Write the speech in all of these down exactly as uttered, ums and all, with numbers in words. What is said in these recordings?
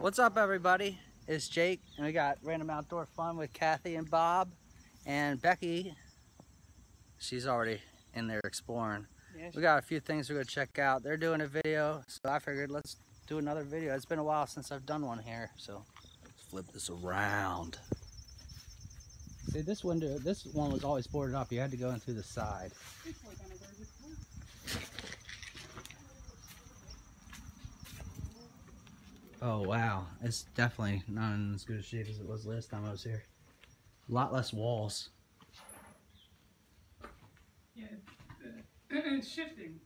What's up, everybody? It's Jake, and we got Random Outdoor Fun with Kathy and Bob and Becky. She's already in there exploring. Yes. We got a few things we're gonna check out. They're doing a video, so I figured let's do another video. It's been a while since I've done one here, so let's flip this around. See, this window, this one was always boarded up. You had to go in through the side. Oh wow, it's definitely not in as good a shape as it was last time I was here. A lot less walls. Yeah, it's shifting.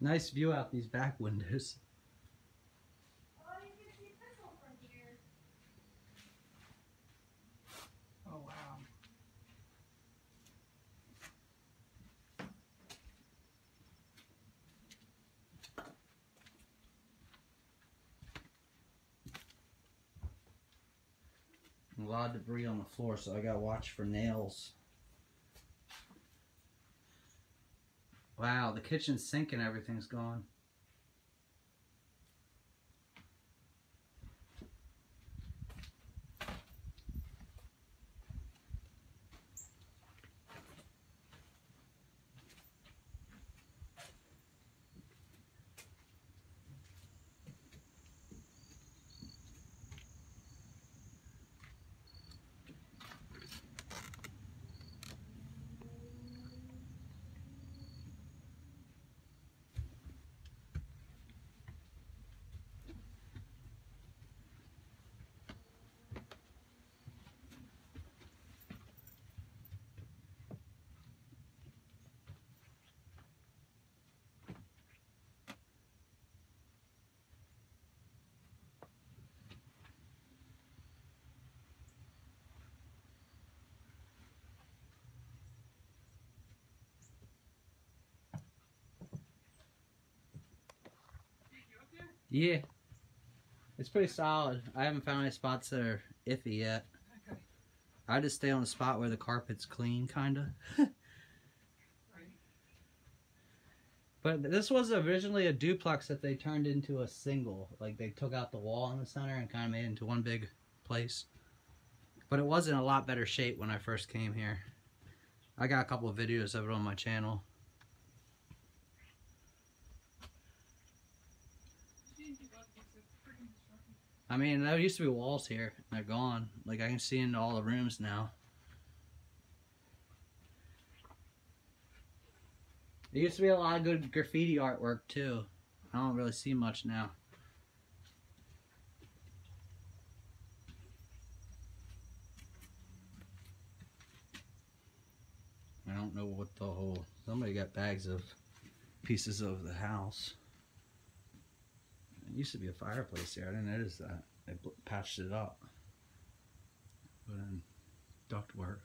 Nice view out these back windows. Oh, you can see Thistle from here. Oh wow. A lot of debris on the floor, so I gotta watch for nails. Wow, the kitchen sink and everything's gone. Yeah, it's pretty solid. I haven't found any spots that are iffy yet. Okay. I just stay on a spot where the carpet's clean, kinda. Right. But this was originally a duplex that they turned into a single. Like they took out the wall in the center and kind of made it into one big place. But it was in a lot better shape when I first came here. I got a couple of videos of it on my channel. I mean, there used to be walls here, and they're gone. Like, I can see into all the rooms now. There used to be a lot of good graffiti artwork, too. I don't really see much now. I don't know what the whole... Somebody got bags of pieces of the house. Used to be a fireplace here. I didn't notice that. They patched it up. Put in ductwork.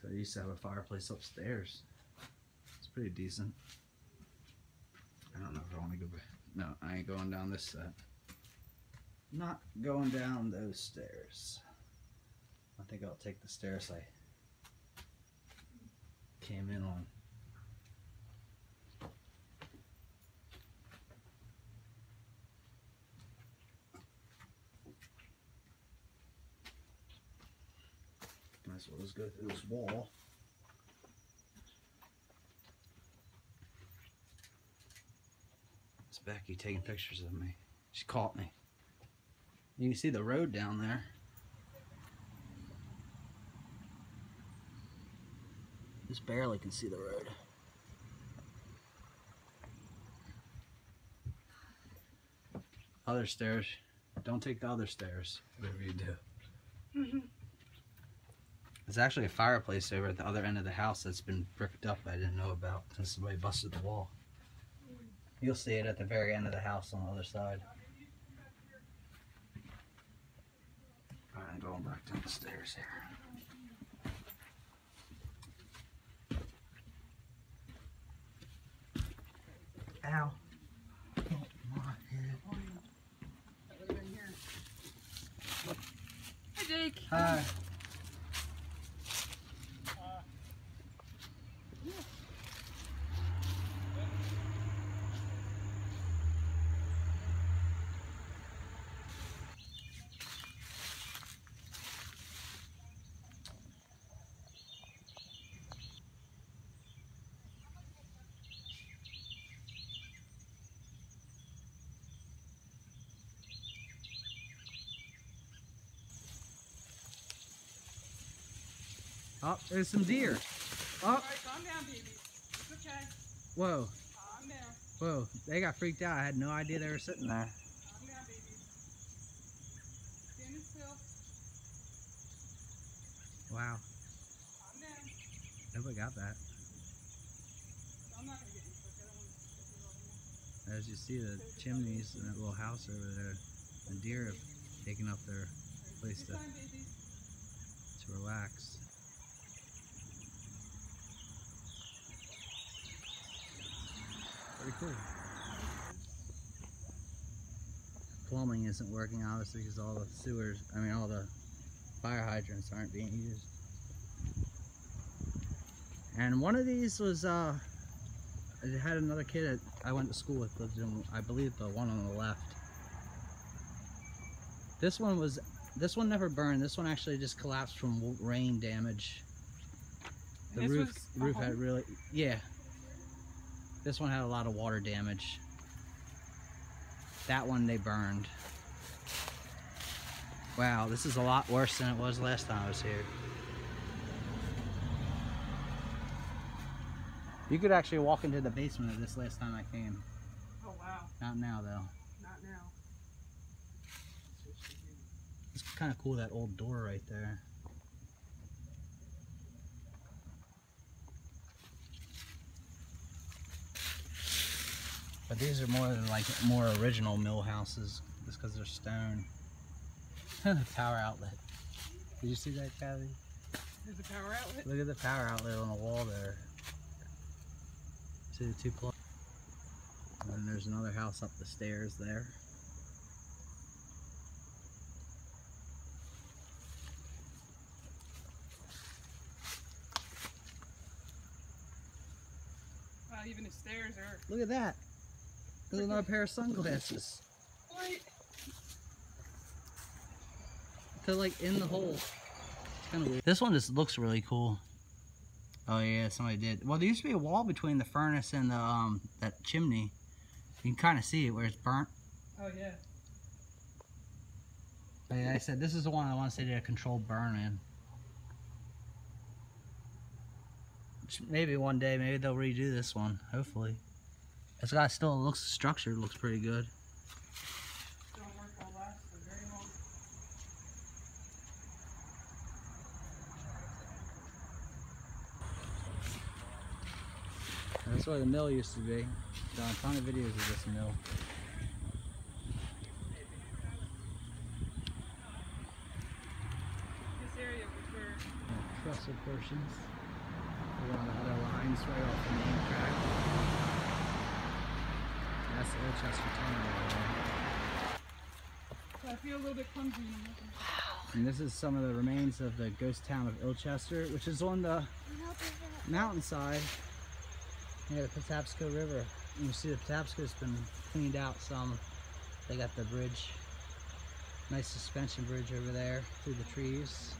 So they used to have a fireplace upstairs. It's pretty decent. I don't know if I want to go back. No, I ain't going down this set. Not going down those stairs. I think I'll take the stairs I came in on. So let's go through this wall. It's Becky taking pictures of me. She caught me. You can see the road down there. Just barely can see the road. Other stairs. Don't take the other stairs. Whatever you do. Mm-hmm. There's actually a fireplace over at the other end of the house that's been bricked up I didn't know about since somebody busted the wall. You'll see it at the very end of the house on the other side. Alright, I'm going back down the stairs here. Ow. Oh, my head. Hi, Jake. Hi. Oh, there's some deer. Oh. All right, calm down, baby. It's okay. Whoa. Calm down. Whoa, they got freaked out. I had no idea they were sitting there. Calm down, baby. Standing still. Wow. Calm down. Nobody got that. I'm not going to get any quicker. I don't want to get it. As you see the chimneys and that little house over there, the deer have taken up their place to, to relax. Pretty cool. Plumbing isn't working, obviously, because all the sewers, I mean, all the fire hydrants aren't being used. And one of these was, uh, I had another kid I went to school with, lived in, I believe, the one on the left. This one was, this one never burned. This one actually just collapsed from rain damage. The roof, roof had really, yeah. This one had a lot of water damage. That one they burned. Wow, this is a lot worse than it was last time I was here. You could actually walk into the basement of this last time I came. Oh wow. Not now though. Not now. It's kind of cool, that old door right there. But these are more than like more original mill houses, just because they're stone. The power outlet. Did you see that, Kathy? There's a power outlet. Look at the power outlet on the wall there. See the two plugs. And there's another house up the stairs there. Even the stairs are. Look at that. There's another pair of sunglasses. What? They're like in the hole. It's kind of weird. This one just looks really cool. Oh yeah, somebody did. Well, there used to be a wall between the furnace and the um that chimney. You can kind of see it where it's burnt. Oh yeah. Like I said, this is the one I want to say did a controlled burn in. Maybe one day, maybe they'll redo this one, hopefully. This guy still looks structured, looks pretty good. Don't work on last for very long. And that's where the mill used to be. Done a ton of videos of this mill. This area was where trestle portions. We're on the other lines right off the main track. That's the Ilchester tunnel right there. So I feel a little bit clumsy. Wow. And this is some of the remains of the ghost town of Ilchester, which is on the mountainside near the Patapsco River. You can see the Patapsco's been cleaned out some. They got the bridge, nice suspension bridge over there through the trees.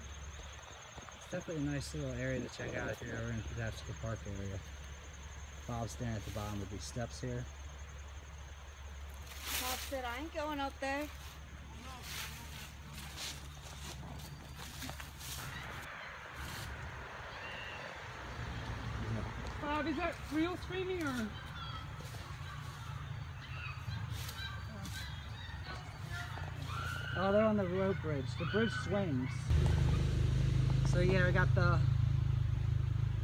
Definitely a nice little area to check out if you're ever in the Patapsco Park area. Bob's standing at the bottom of these steps here. Bob said, I ain't going up there. Bob, is that real screaming or? Oh, they're on the rope bridge. The bridge swings. So yeah, I got the,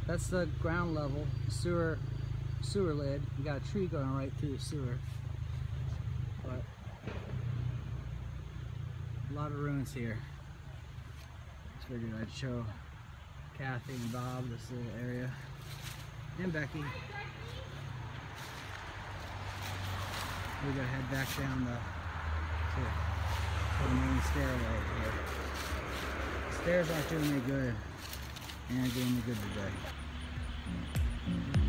that's the ground level, sewer sewer lid. We got a tree going right through the sewer. But a lot of ruins here. Just figured I'd show Kathy and Bob this little area. And Becky. We're gonna head back down the to, to the main stairway here. Stairs aren't doing me good, and they're doing me good today. Thank you.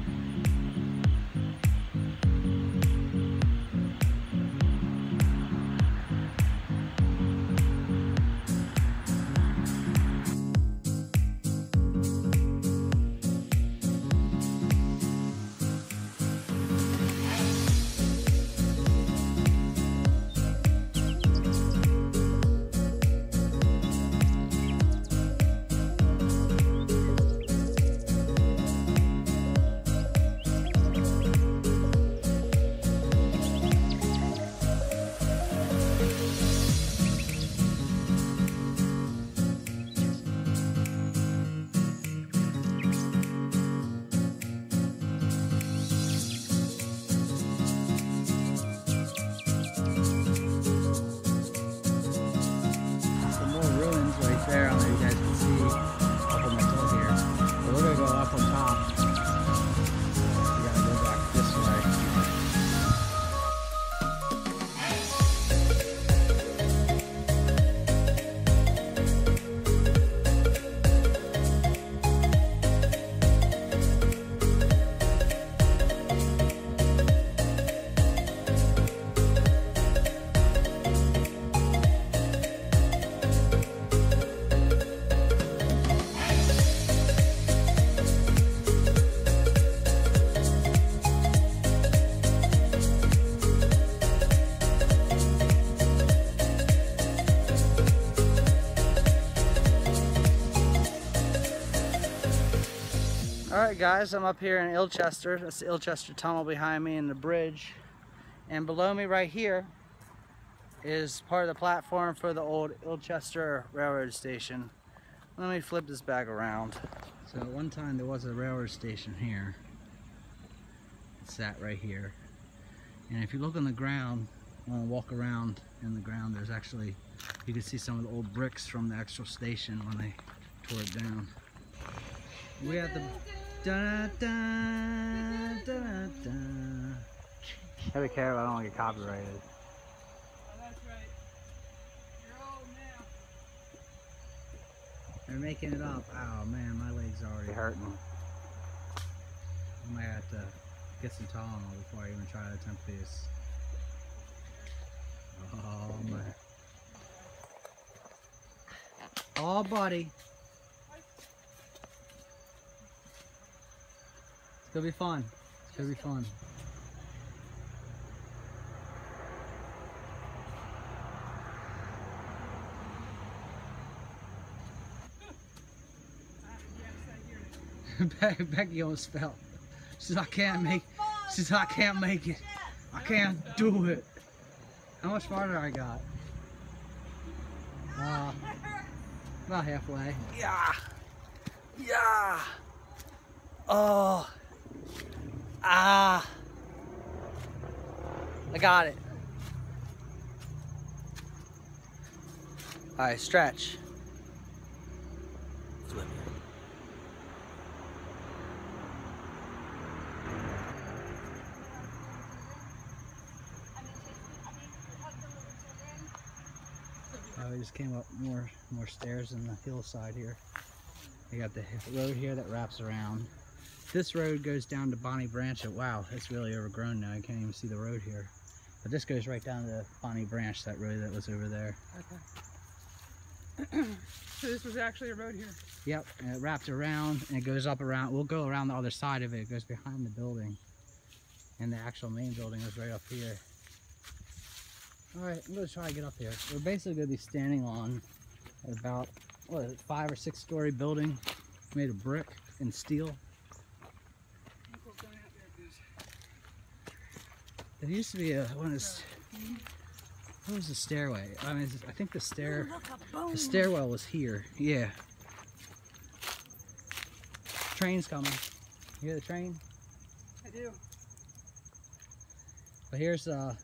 Alright guys, I'm up here in Ilchester. That's the Ilchester Tunnel behind me and the bridge. And below me right here is part of the platform for the old Ilchester Railroad Station. Let me flip this back around. So at one time there was a railroad station here. It sat right here. And if you look on the ground, when I walk around in the ground, there's actually, you can see some of the old bricks from the actual station when they tore it down. We have the da da da da da. Gotta be careful, I don't want to get copyrighted. Oh, that's right. You're old now. They're making it up. Oh man, my legs are already hurting. I might have to get some Tylenol before I even try to attempt this. Oh man. Oh buddy. It's gonna be fun. It's gonna be fun. Becky almost fell. She says I can't make she says I can't make it. I can't do it. How much farther I got? Uh, about halfway. Yeah. Yeah. Oh. Ah. I got it. Alright, stretch. Flip. Uh, we just came up more more stairs in the hillside here. We got the road here that wraps around. This road goes down to Bonnie Branch. Wow, it's really overgrown now. I can't even see the road here. But this goes right down to Bonnie Branch, that road that was over there. Okay. So this was actually a road here? Yep, and it wraps around and it goes up around. We'll go around the other side of it. It goes behind the building. And the actual main building was right up here. Alright, I'm going to try to get up here. We're basically going to be standing on about, what is it, five or six story building made of brick and steel. There used to be a, what is, what was the stairway? I mean, I think the stair, the stairwell was here. Yeah. Train's coming. You hear the train? I do. But here's, uh,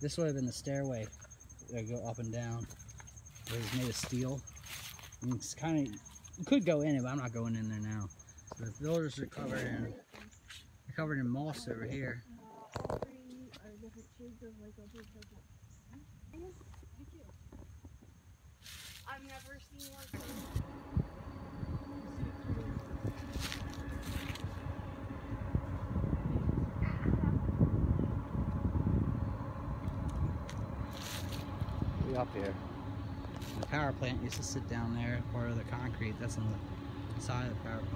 this would have been the stairway that go up and down. It was made of steel. And it's kind of, it could go in it, but I'm not going in there now. So the builders are covered in, they're covered in moss over here. I've never seen one. Up here. The power plant used to sit down there, part of the concrete that's on the side of the power plant.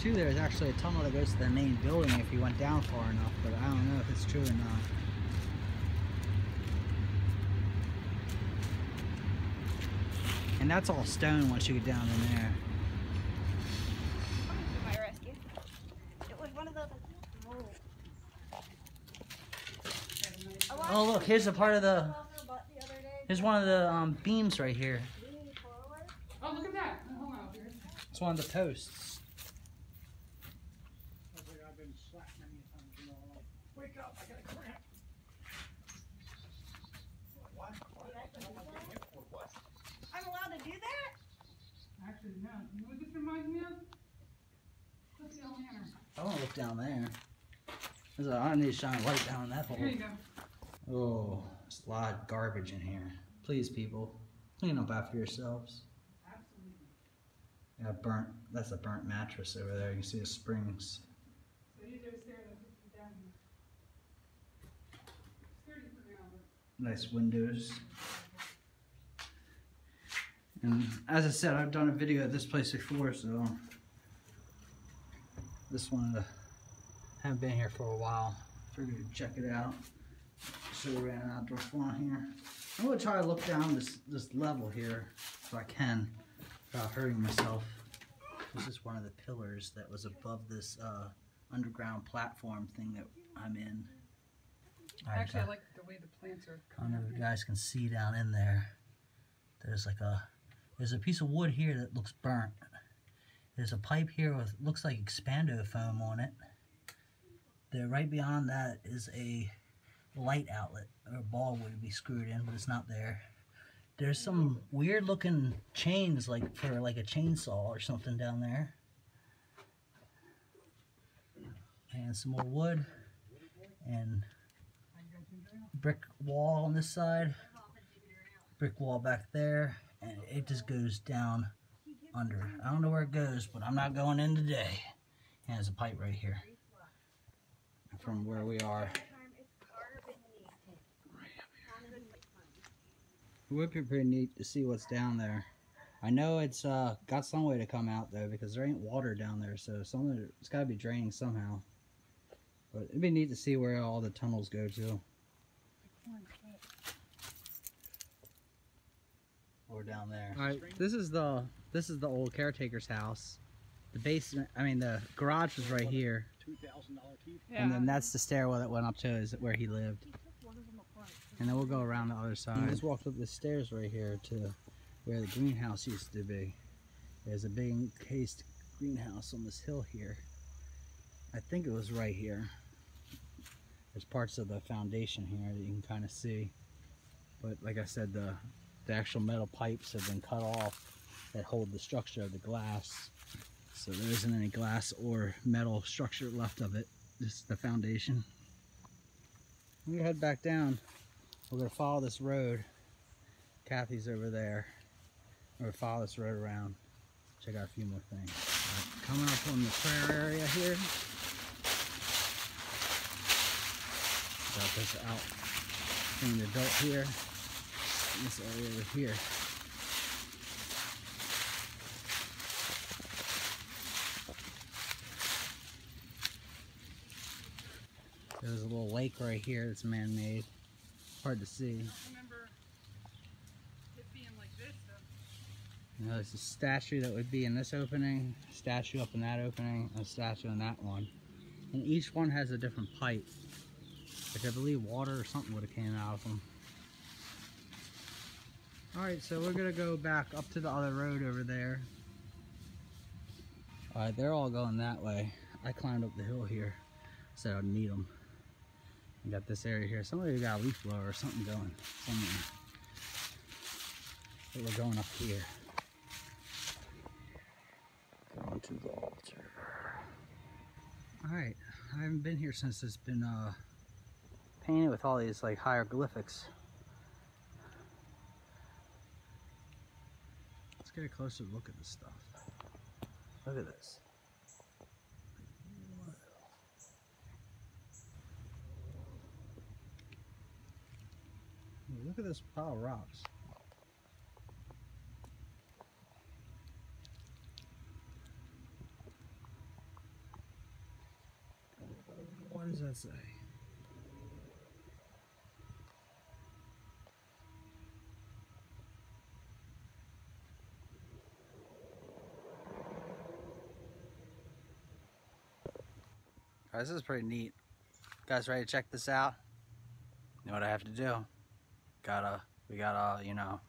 Too, there's actually a tunnel that goes to the main building if you went down far enough, but I don't know if it's true or not. And that's all stone once you get down in there. My rescue. It was one of those. Oh look, here's a part of the. Here's one of the um, beams right here. Oh look at that! Hold on. It's one of the posts. Wake up, I got a cramp. actually know. You know what this reminds me of? Look down there. I want to look down there. There's a, I need to shine a light down in that hole. There you go. Oh, there's a lot of garbage in here. Please, people, clean up after yourselves. Absolutely. Yeah, burnt. That's a burnt mattress over there. You can see the springs. So these are staring at this down here. Nice windows. And as I said, I've done a video at this place before, so this one I haven't been here for a while. Figured to check it out. So we ran outdoor fun here. I'm gonna try to look down this this level here if I can without hurting myself. This is one of the pillars that was above this uh, underground platform thing that I'm in. Actually, I like the way the plants are coming. I don't know if you guys can see down in there. There's like a, there's a piece of wood here that looks burnt. There's a pipe here with, looks like expando foam on it. There, right beyond that is a light outlet, or a ball would be screwed in, but it's not there. There's some weird looking chains, like for like a chainsaw or something down there. And some more wood. And brick wall on this side, brick wall back there, and it just goes down under. I don't know where it goes, but I'm not going in today. And there's a pipe right here from where we are. It would be pretty neat to see what's down there. I know it's uh, got some way to come out though, because there ain't water down there, so something, it's got to be draining somehow. But it'd be neat to see where all the tunnels go to. Or down there. All right, this is the this is the old caretaker's house. The basement, I mean the garage was right here. Yeah. And then that's the stairwell that went up to is where he lived. And then we'll go around the other side. We just walked up the stairs right here to where the greenhouse used to be. There's a big encased greenhouse on this hill here. I think it was right here. There's parts of the foundation here that you can kind of see. But like I said, the, the actual metal pipes have been cut off that hold the structure of the glass. So there isn't any glass or metal structure left of it, just the foundation. We're gonna head back down. We're gonna follow this road. Kathy's over there. We're gonna follow this road around. Check out a few more things. Right, coming up on the prayer area here. Got this out from the adult here, this area over here. There's a little lake right here that's man-made. Hard to see. I don't remember it being like this though. You know, there's a statue that would be in this opening, statue up in that opening, and a statue in that one. And each one has a different pipe. Like I believe water or something would have came out of them. Alright, so we're gonna go back up to the other road over there. Alright, they're all going that way. I climbed up the hill here, said I'd meet them. We got this area here. Somebody got a leaf blower or something going somewhere. But we're going up here. Going to the altar. Alright, I haven't been here since it's been uh painted with all these like hieroglyphics. Let's get a closer look at this stuff. Look at this. Whoa. Look at this pile of rocks. What does that say? This is pretty neat. You guys ready to check this out? You know what I have to do? Gotta, we gotta, you know.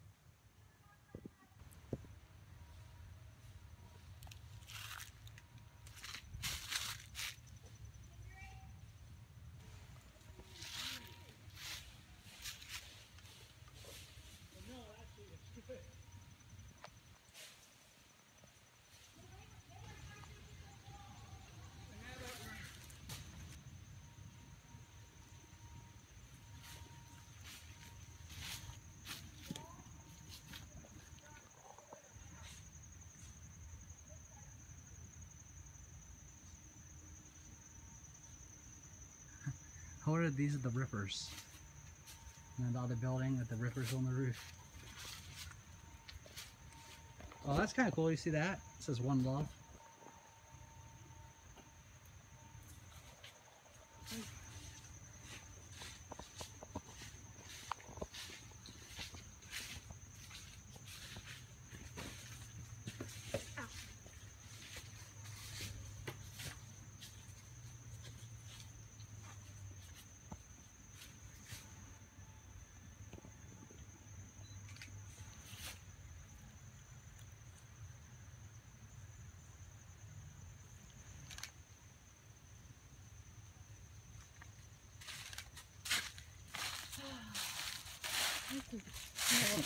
recorded, these are the rippers. And then the other building with the rippers on the roof. Oh, that's kind of cool. You see that? It says One Love.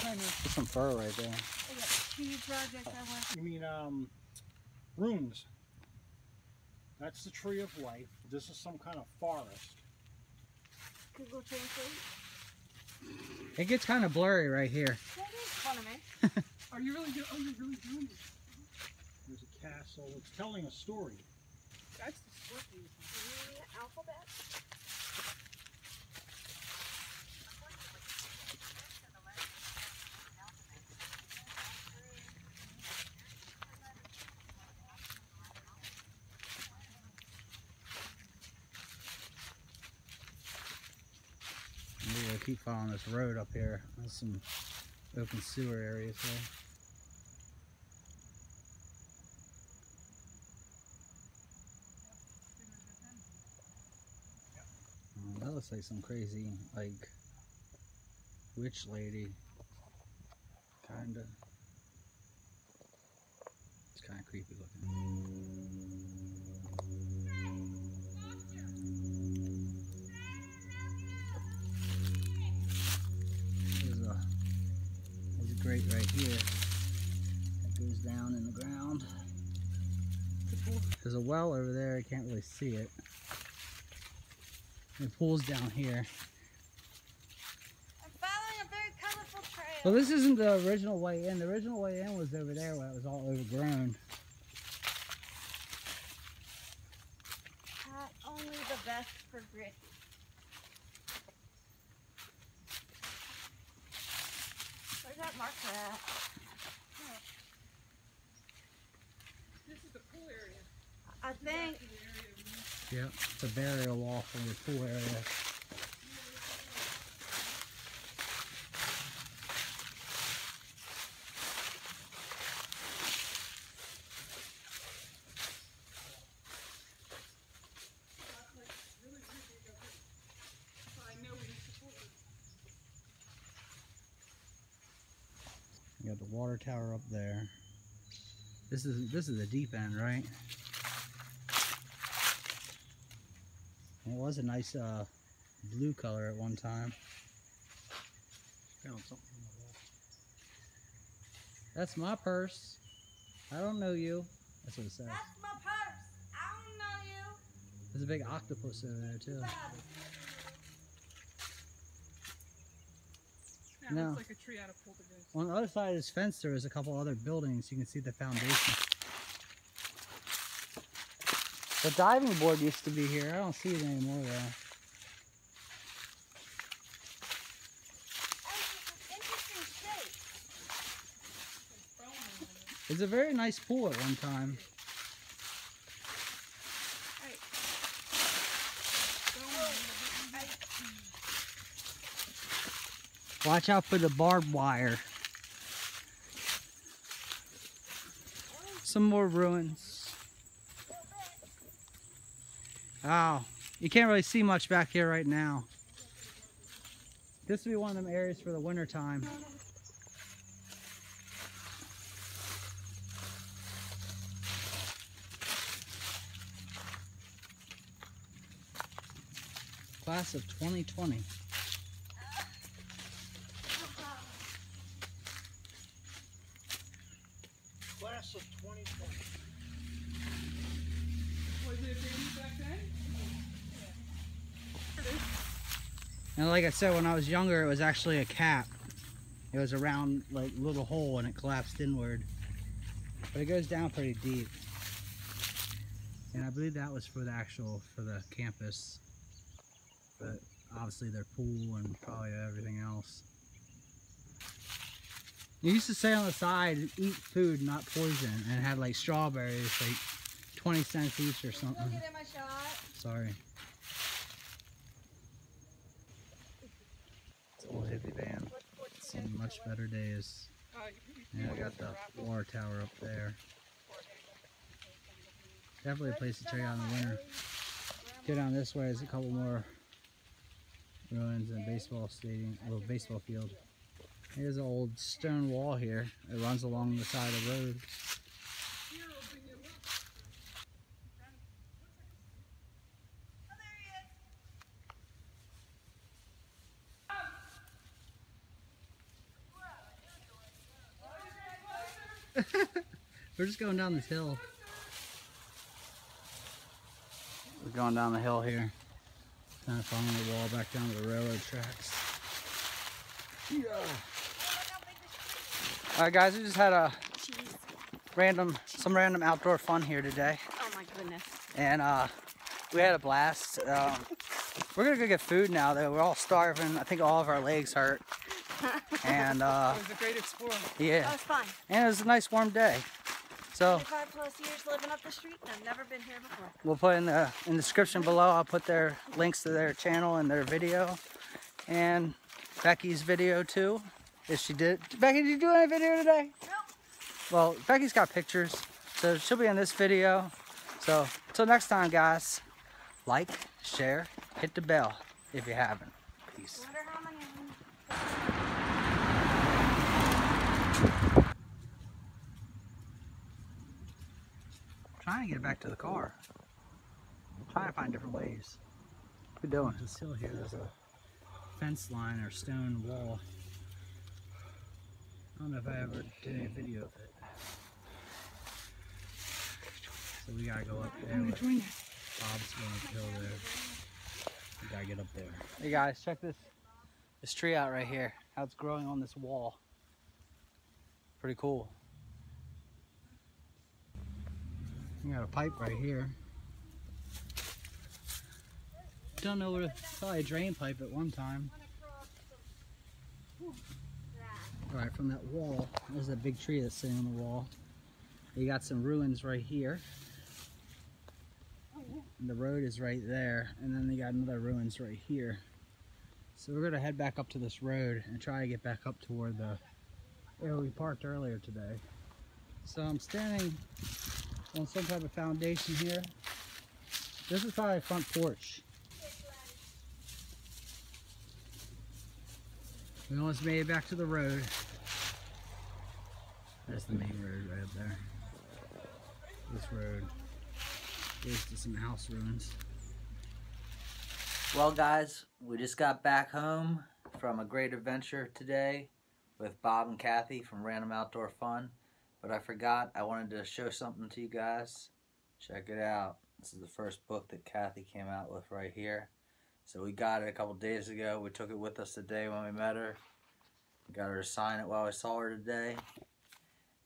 There's some fur right there. You mean um, runes. That's the tree of life. This is some kind of forest. It gets kind of blurry right here. Are you really doing? Oh, you're really doing this. There's a castle. It's telling a story. That's the story. The alphabet. Keep following this road up here. There's some open sewer areas there. Oh, that looks like some crazy, like, witch lady. Kinda. It's kinda creepy looking. Grate right here that goes down in the ground. There's a well over there, I can't really see it. The pool's down here. I'm following a very colorful trail. Well, this isn't the original way in. The original way in was over there where it was all overgrown. Not only the best for Brittany. That mark that. Yeah. This is the pool area. I think. Yep, it's a barrier wall from the pool area. Got the water tower up there. This is this is the deep end, right? And it was a nice uh, blue color at one time. Found something on the wall. That's my purse. I don't know you. That's what it says. That's my purse. I don't know you. There's a big octopus over there too. Yeah, no. It's like a tree out of poltergeist. On the other side of this fence, there is a couple other buildings. You can see the foundation. The diving board used to be here. I don't see it anymore though. It's a very nice pool at one time. Watch out for the barbed wire. Some more ruins. Oh, you can't really see much back here right now. This would be one of them areas for the winter time. Class of twenty twenty. And like I said, when I was younger, it was actually a cap. It was a round, like, little hole, and it collapsed inward. But it goes down pretty deep. And I believe that was for the actual, for the campus. but obviously their pool and probably everything else. They used to sit on the side and eat food, not poison, and had like strawberries, like twenty cents each or something. Don't get in my shot. Sorry. It's an old hippie band. It's seen much better days. Yeah, I got the water tower up there. Definitely a place to check out in the winter. Go down this way, there's a couple more ruins and a baseball stadium, a little baseball field. Here's an old stone wall here. It runs along the side of the road. We're just going down this hill. We're going down the hill here. Kind of following the wall back down to the railroad tracks. Yeah. Alright guys, we just had a Jeez. random, Jeez. some random outdoor fun here today. Oh my goodness. And uh, we had a blast. Um, we're gonna go get food now though. We're all starving. I think all of our legs hurt. And uh, it was a great explorer. Yeah. That was fun. And it was a nice warm day. So twenty-five plus years living up the street and I've never been here before. We'll put in the, in the description below, I'll put their links to their channel and their video. And Becky's video too. If she did. Becky, did you do any video today? Nope. Well, Becky's got pictures, so she'll be in this video. So, till next time, guys, like, share, hit the bell if you haven't. Peace. Wonder how many I'm trying to get back to the car. I'm trying to find different ways. What are we doing? This hill here, there's a fence line or stone wall. I don't know if I ever did a video of it. So we gotta go up there. Bob's going up the hill there. We gotta get up there. Hey guys, check this this tree out right here. How it's growing on this wall. Pretty cool. We got a pipe right here. Don't know what a, probably a drain pipe at one time. Alright, from that wall, there's that big tree that's sitting on the wall. You got some ruins right here. And the road is right there, and then they got another ruins right here. So we're gonna head back up to this road and try to get back up toward the area we parked earlier today. So I'm standing on some type of foundation here. This is probably a front porch. We almost made it back to the road. That's the main road right up there. This road goes to some house ruins. Well guys, we just got back home from a great adventure today with Bob and Kathy from Random Outdoor Fun. But I forgot, I wanted to show something to you guys. Check it out. This is the first book that Kathy came out with right here. So we got it a couple days ago. We took it with us today when we met her. We got her to sign it while we saw her today.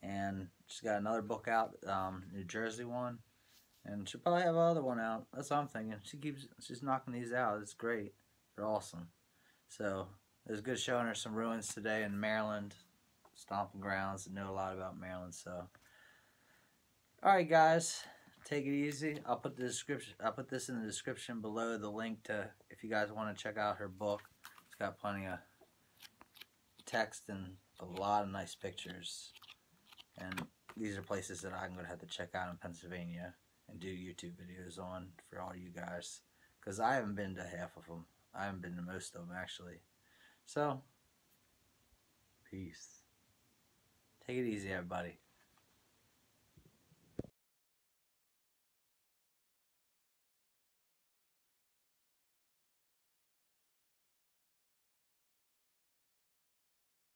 And she's got another book out, um, New Jersey one. And she'll probably have another one out. That's what I'm thinking. She keeps, she's knocking these out. It's great. They're awesome. So it was good showing her some ruins today in Maryland. Stomping grounds. I know a lot about Maryland. So, all right, guys. Take it easy. I'll put the description. I'll put this in the description below. The link to if you guys want to check out her book. It's got plenty of text and a lot of nice pictures. And these are places that I'm gonna have to check out in Pennsylvania and do YouTube videos on for all you guys, because I haven't been to half of them. I haven't been to most of them actually. So, peace. Take it easy, everybody.